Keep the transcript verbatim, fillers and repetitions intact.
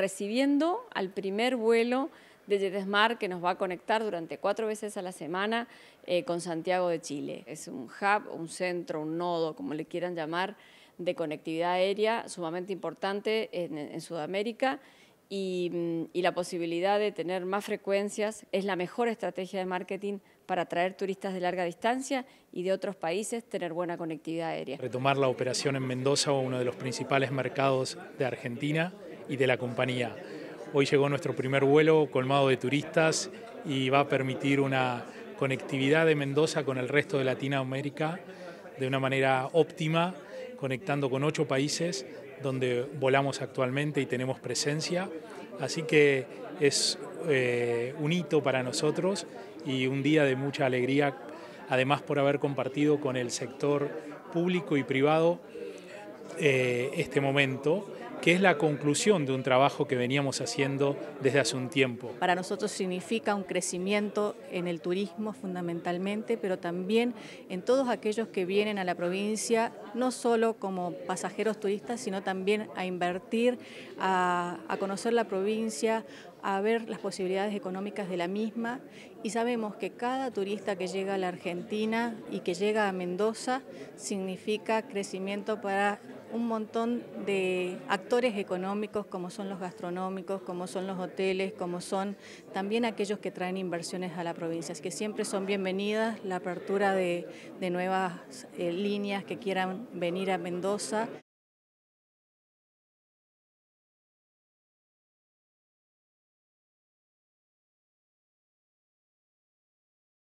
recibiendo al primer vuelo de JetSMART, que nos va a conectar durante cuatro veces a la semana eh, con Santiago de Chile. Es un hub, un centro, un nodo, como le quieran llamar, de conectividad aérea sumamente importante en, en Sudamérica, y, y la posibilidad de tener más frecuencias es la mejor estrategia de marketing para atraer turistas de larga distancia y de otros países, tener buena conectividad aérea. Retomar la operación en Mendoza, uno de los principales mercados de Argentina y de la compañía. Hoy llegó nuestro primer vuelo colmado de turistas y va a permitir una conectividad de Mendoza con el resto de Latinoamérica de una manera óptima, conectando con ocho países donde volamos actualmente y tenemos presencia. Así que es eh, un hito para nosotros y un día de mucha alegría, además por haber compartido con el sector público y privado eh, este momento, que es la conclusión de un trabajo que veníamos haciendo desde hace un tiempo. Para nosotros significa un crecimiento en el turismo fundamentalmente, pero también en todos aquellos que vienen a la provincia, no solo como pasajeros turistas, sino también a invertir, a, a conocer la provincia, a ver las posibilidades económicas de la misma. Y sabemos que cada turista que llega a la Argentina y que llega a Mendoza significa crecimiento para un montón de actores económicos, como son los gastronómicos, como son los hoteles, como son también aquellos que traen inversiones a la provincia. Así que siempre son bienvenidas la apertura de, de nuevas eh, líneas que quieran venir a Mendoza.